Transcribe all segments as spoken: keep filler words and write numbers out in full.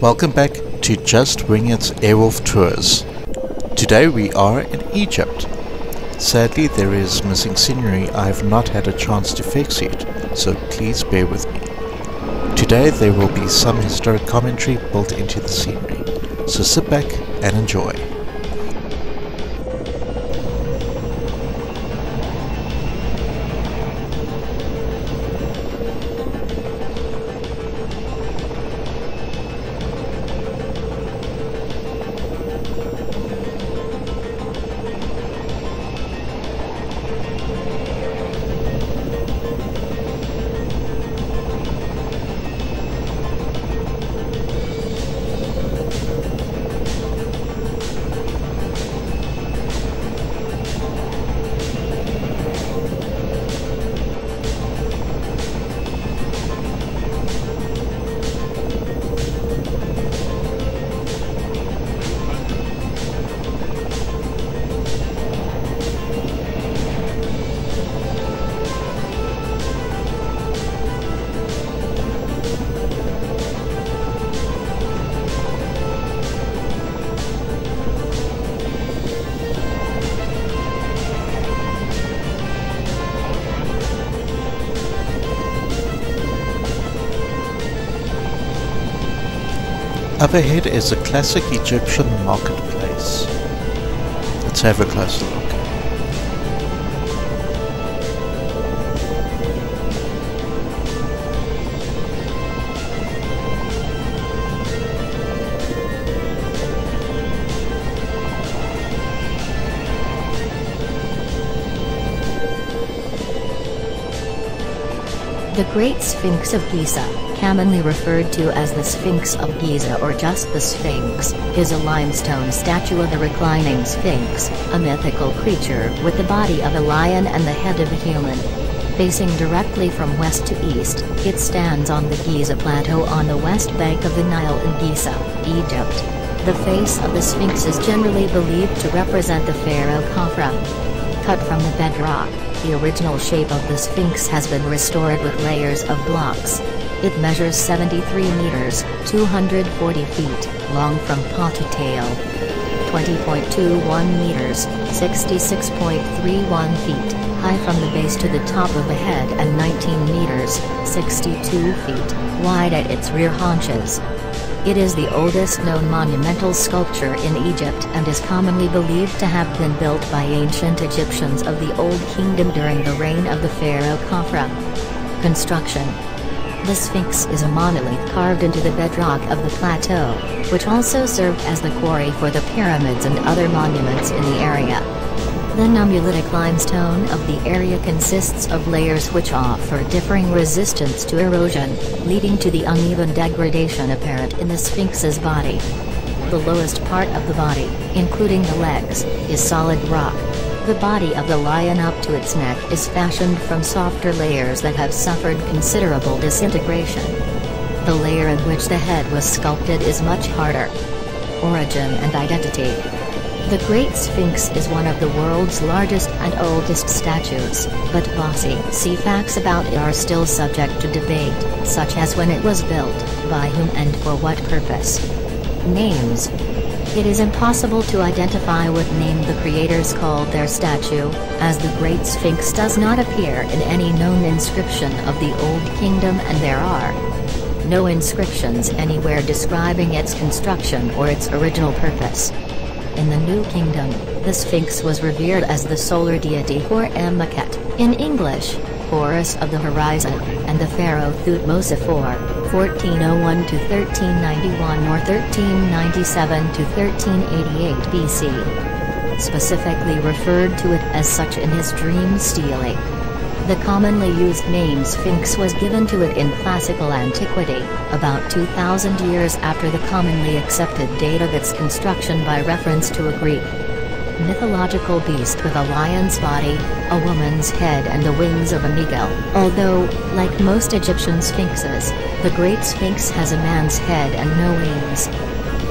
Welcome back to Just Wing It's Airwolf Tours. Today we are in Egypt. Sadly there is missing scenery I have not had a chance to fix yet, so please bear with me. Today there will be some historic commentary built into the scenery, so sit back and enjoy. Up ahead is a classic Egyptian marketplace. Let's have a closer look. The Great Sphinx of Giza, commonly referred to as the Sphinx of Giza or just the Sphinx, is a limestone statue of the reclining Sphinx, a mythical creature with the body of a lion and the head of a human. Facing directly from west to east, it stands on the Giza plateau on the west bank of the Nile in Giza, Egypt. The face of the Sphinx is generally believed to represent the pharaoh Khafra. Cut from the bedrock, the original shape of the Sphinx has been restored with layers of blocks. It measures seventy-three meters, two hundred forty feet, long from paw to tail, twenty point two one meters, sixty-six point three one feet, high from the base to the top of the head and nineteen meters, sixty-two feet, wide at its rear haunches. It is the oldest known monumental sculpture in Egypt and is commonly believed to have been built by ancient Egyptians of the Old Kingdom during the reign of the pharaoh Khafra. Construction. The Sphinx is a monolith carved into the bedrock of the plateau, which also served as the quarry for the pyramids and other monuments in the area. The nummulitic limestone of the area consists of layers which offer differing resistance to erosion, leading to the uneven degradation apparent in the Sphinx's body. The lowest part of the body, including the legs, is solid rock. The body of the lion up to its neck is fashioned from softer layers that have suffered considerable disintegration. The layer in which the head was sculpted is much harder. Origin and identity. The Great Sphinx is one of the world's largest and oldest statues, but bossy see facts about it are still subject to debate, such as when it was built, by whom and for what purpose. Names. It is impossible to identify what name the creators called their statue, as the Great Sphinx does not appear in any known inscription of the Old Kingdom and there are no inscriptions anywhere describing its construction or its original purpose. In the New Kingdom, the Sphinx was revered as the solar deity Hor-em-akhet, in English, Horus of the Horizon, and the pharaoh Thutmose the fourth, fourteen oh one to thirteen ninety-one or thirteen ninety-seven to thirteen eighty-eight B C. Specifically referred to it as such in his dream Stele. The commonly used name Sphinx was given to it in classical antiquity, about two thousand years after the commonly accepted date of its construction by reference to a Greek mythological beast with a lion's body, a woman's head and the wings of a eagle. Although, like most Egyptian sphinxes, the Great Sphinx has a man's head and no wings.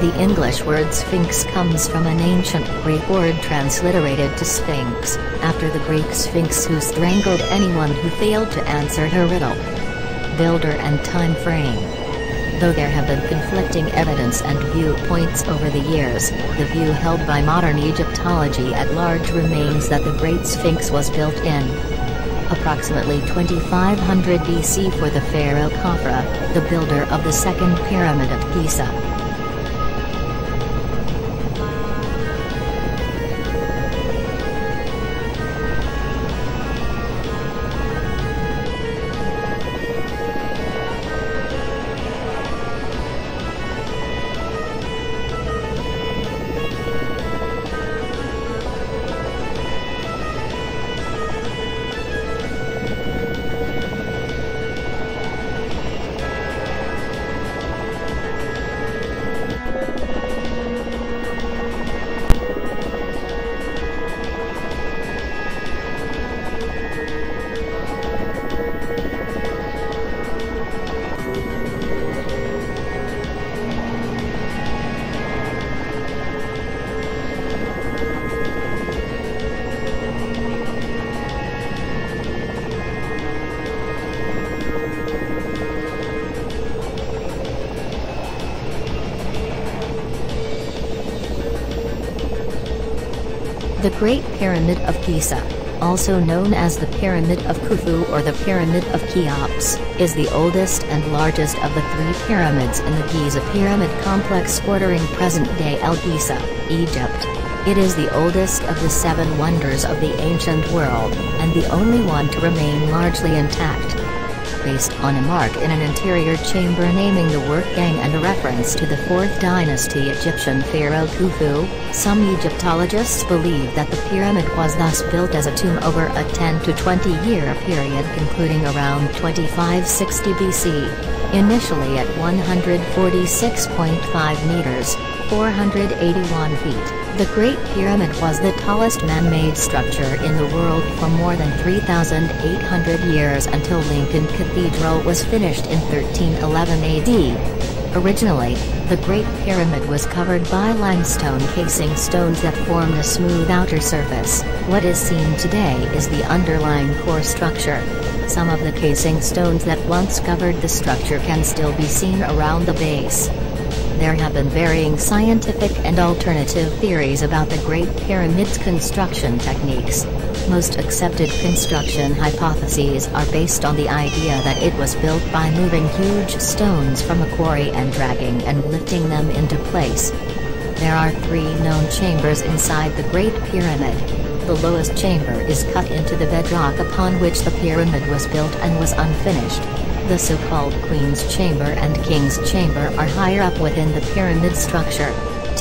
The English word sphinx comes from an ancient Greek word transliterated to sphinx, after the Greek sphinx who strangled anyone who failed to answer her riddle. Builder and time frame. though there have been conflicting evidence and viewpoints over the years, the view held by modern Egyptology at large remains that the Great Sphinx was built in approximately twenty-five hundred B C for the pharaoh Khafra, the builder of the Second Pyramid of Giza. The Great Pyramid of Giza, also known as the Pyramid of Khufu or the Pyramid of Cheops, is the oldest and largest of the three pyramids in the Giza Pyramid complex bordering present-day El Giza, Egypt. It is the oldest of the seven wonders of the ancient world, and the only one to remain largely intact. Based on a mark in an interior chamber naming the work gang and a reference to the fourth dynasty Egyptian pharaoh Khufu, some Egyptologists believe that the pyramid was thus built as a tomb over a ten to twenty year period concluding around twenty-five sixty B C, initially at one hundred forty-six point five meters, four hundred eighty-one feet. The Great Pyramid was the tallest man-made structure in the world for more than three thousand eight hundred years until Lincoln Cathedral was finished in thirteen eleven A D. Originally, the Great Pyramid was covered by limestone casing stones that formed a smooth outer surface. What is seen today is the underlying core structure. Some of the casing stones that once covered the structure can still be seen around the base. There have been varying scientific and alternative theories about the Great Pyramid's construction techniques. Most accepted construction hypotheses are based on the idea that it was built by moving huge stones from a quarry and dragging and lifting them into place. There are three known chambers inside the Great Pyramid. The lowest chamber is cut into the bedrock upon which the pyramid was built and was unfinished. The so-called Queen's Chamber and King's Chamber are higher up within the pyramid structure.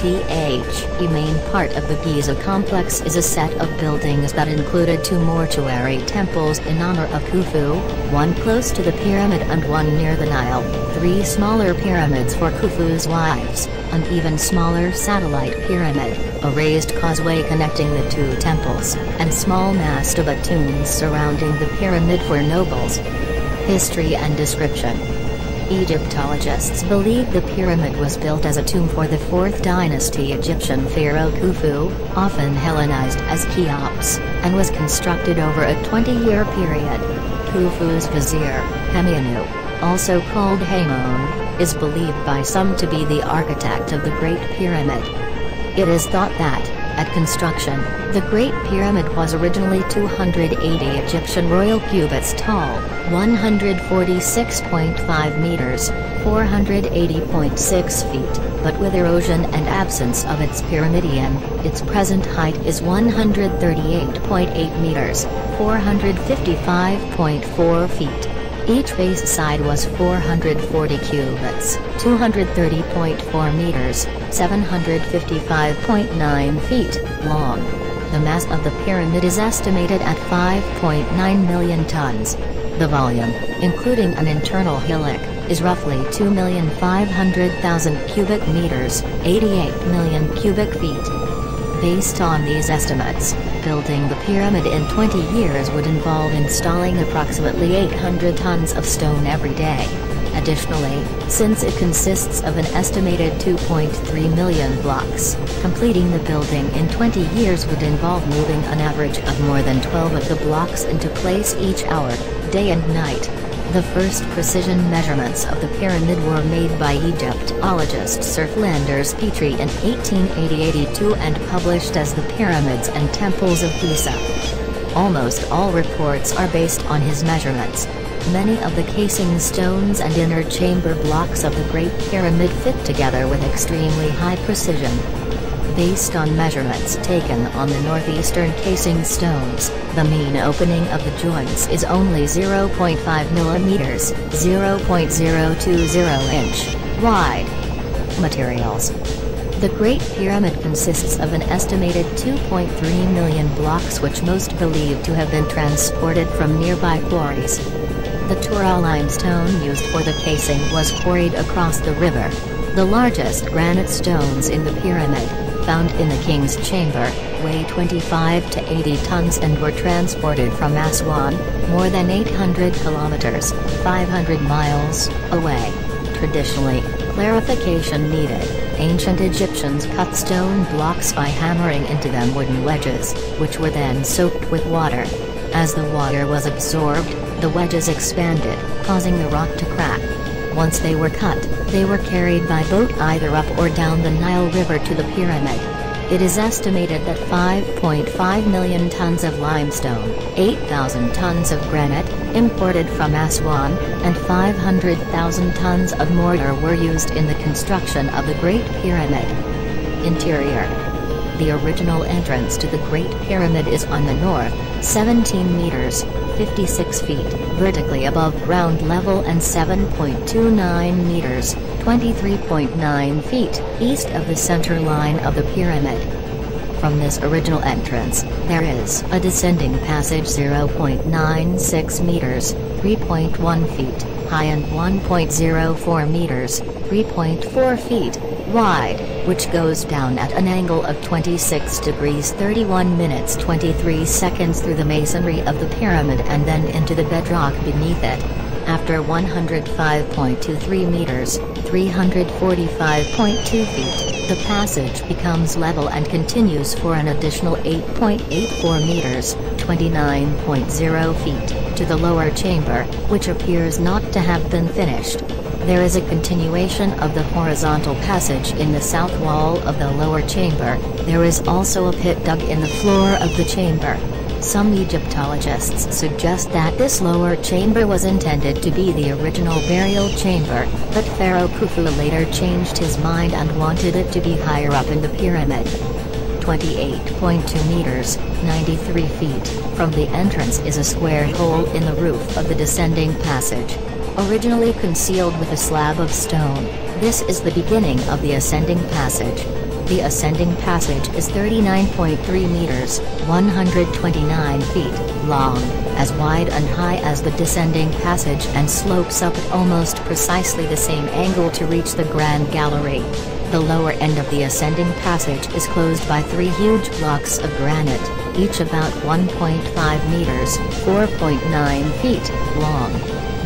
The main part of the Giza complex is a set of buildings that included two mortuary temples in honor of Khufu, one close to the pyramid and one near the Nile, three smaller pyramids for Khufu's wives, an even smaller satellite pyramid, a raised causeway connecting the two temples, and small mastaba tombs surrounding the pyramid for nobles. History and description. Egyptologists believe the pyramid was built as a tomb for the fourth dynasty Egyptian pharaoh Khufu, often Hellenized as Cheops, and was constructed over a twenty year period. Khufu's vizier, Hemiunu, also called Hamon, is believed by some to be the architect of the Great Pyramid. It is thought that, at construction, the Great Pyramid was originally two hundred eighty Egyptian royal cubits tall, one hundred forty-six point five meters, four hundred eighty point six feet, but with erosion and absence of its pyramidion, its present height is one hundred thirty-eight point eight meters, four hundred fifty-five point four feet. Each raised side was four hundred forty cubits, two hundred thirty point four meters, seven hundred fifty-five point nine feet, long. The mass of the pyramid is estimated at five point nine million tons. The volume, including an internal hillock, is roughly two million five hundred thousand cubic meters, eighty-eight million cubic feet. Based on these estimates, building the pyramid in twenty years would involve installing approximately eight hundred tons of stone every day. Additionally, since it consists of an estimated two point three million blocks, completing the building in twenty years would involve moving an average of more than twelve of the blocks into place each hour, day and night. The first precision measurements of the pyramid were made by Egyptologist Sir Flinders Petrie in eighteen eighty to eighty-two and published as the Pyramids and Temples of Giza. Almost all reports are based on his measurements. Many of the casing stones and inner chamber blocks of the Great Pyramid fit together with extremely high precision. Based on measurements taken on the northeastern casing stones, the mean opening of the joints is only zero point five millimeters, zero point zero two zero inch, wide. Materials. The Great Pyramid consists of an estimated two point three million blocks, which most believe to have been transported from nearby quarries. The Tura limestone used for the casing was quarried across the river. The largest granite stones in the pyramid, found in the king's chamber, weigh twenty-five to eighty tons and were transported from Aswan, more than eight hundred kilometers, five hundred miles, away. Traditionally, clarification needed. Ancient Egyptians cut stone blocks by hammering into them wooden wedges, which were then soaked with water. As the water was absorbed, the wedges expanded, causing the rock to crack. Once they were cut, they were carried by boat either up or down the Nile River to the pyramid. It is estimated that five point five million tons of limestone, eight thousand tons of granite, imported from Aswan, and five hundred thousand tons of mortar were used in the construction of the Great Pyramid. Interior. The original entrance to the Great Pyramid is on the north, seventeen meters, fifty-six feet, vertically above ground level and seven point two nine meters, twenty-three point nine feet, east of the center line of the pyramid. From this original entrance, there is a descending passage zero point nine six meters, three point one feet, high and one point zero four meters, three point four feet, wide, which goes down at an angle of twenty-six degrees thirty-one minutes twenty-three seconds through the masonry of the pyramid and then into the bedrock beneath it. After one hundred five point two three meters, three hundred forty-five point two feet, the passage becomes level and continues for an additional eight point eight four meters, twenty-nine point zero feet, to the lower chamber, which appears not to have been finished. There is a continuation of the horizontal passage in the south wall of the lower chamber. There is also a pit dug in the floor of the chamber. Some Egyptologists suggest that this lower chamber was intended to be the original burial chamber, but Pharaoh Khufu later changed his mind and wanted it to be higher up in the pyramid. twenty-eight point two meters, ninety-three feet, from the entrance is a square hole in the roof of the descending passage. Originally concealed with a slab of stone, this is the beginning of the ascending passage. The ascending passage is thirty-nine point three meters, one hundred twenty-nine feet, long, as wide and high as the descending passage and slopes up at almost precisely the same angle to reach the Grand Gallery. The lower end of the ascending passage is closed by three huge blocks of granite, each about one point five meters, four point nine feet, long.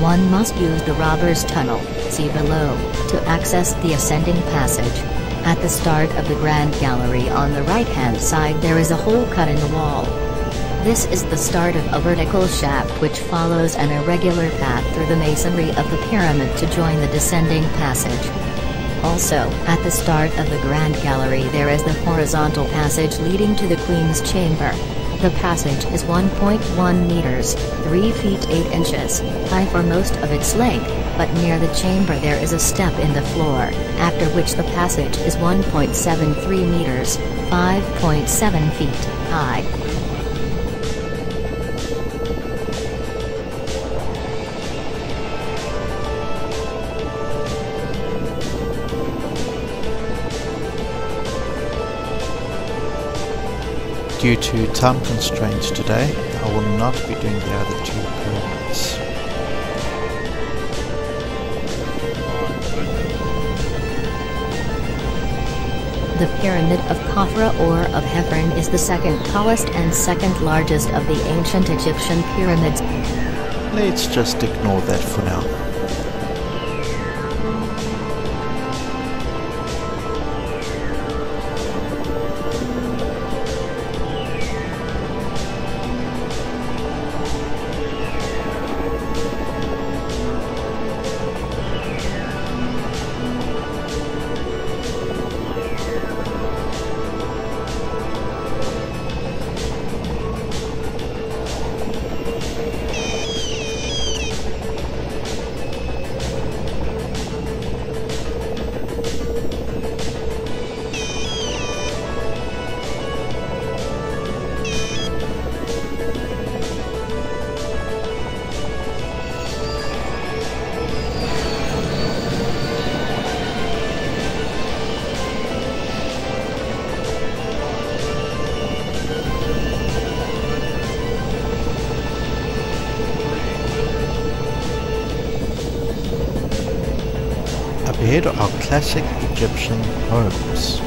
One must use the robber's tunnel, see below, to access the ascending passage. At the start of the Grand Gallery on the right-hand side there is a hole cut in the wall. This is the start of a vertical shaft which follows an irregular path through the masonry of the pyramid to join the descending passage. Also, at the start of the Grand Gallery there is the horizontal passage leading to the Queen's Chamber. The passage is one point one meters, three feet eight inches, high for most of its length, but near the chamber there is a step in the floor, after which the passage is one point seven three meters, five point seven feet, high. Due to time constraints today, I will not be doing the other two pyramids. The Pyramid of Khafra or of Khafra is the second tallest and second largest of the ancient Egyptian pyramids. Let's just ignore that for now. Here are classic Egyptian homes.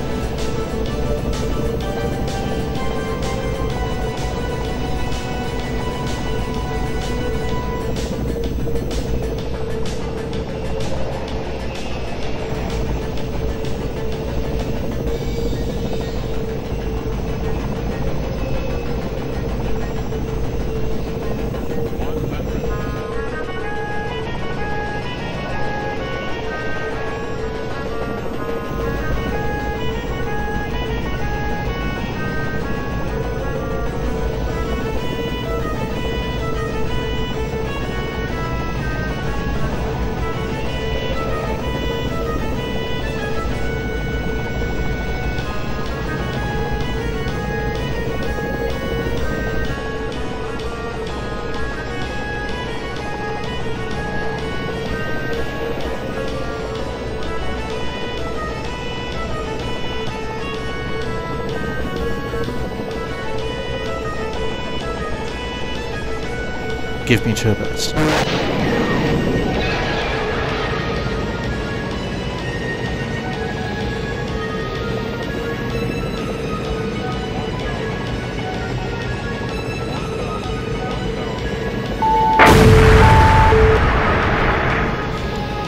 Give me turbos.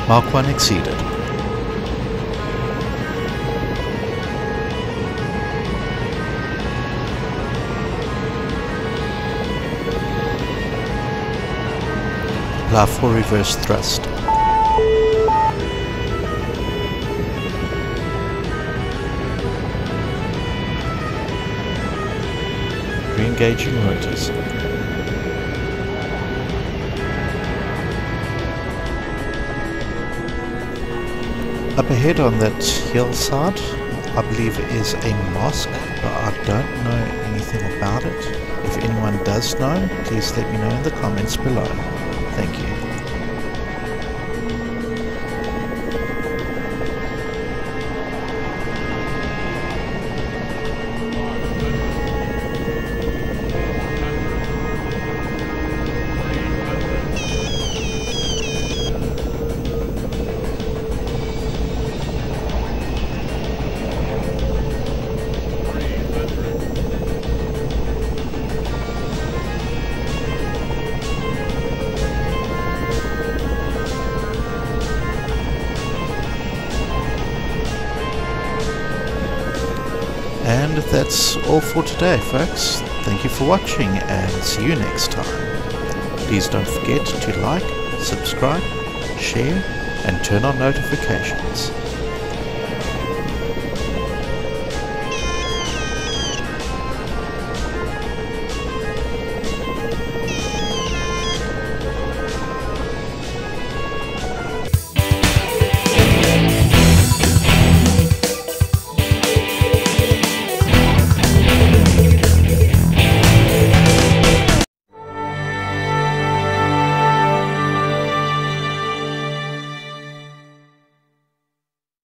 Mark one exceeded. Apply full reverse thrust. Re-engaging motors. Up ahead on that hillside, I believe, is a mosque, but I don't know anything about it. If anyone does know, please let me know in the comments below. Thank you. And that's all for today, folks. Thank you for watching and see you next time. Please don't forget to like, subscribe, share and turn on notifications.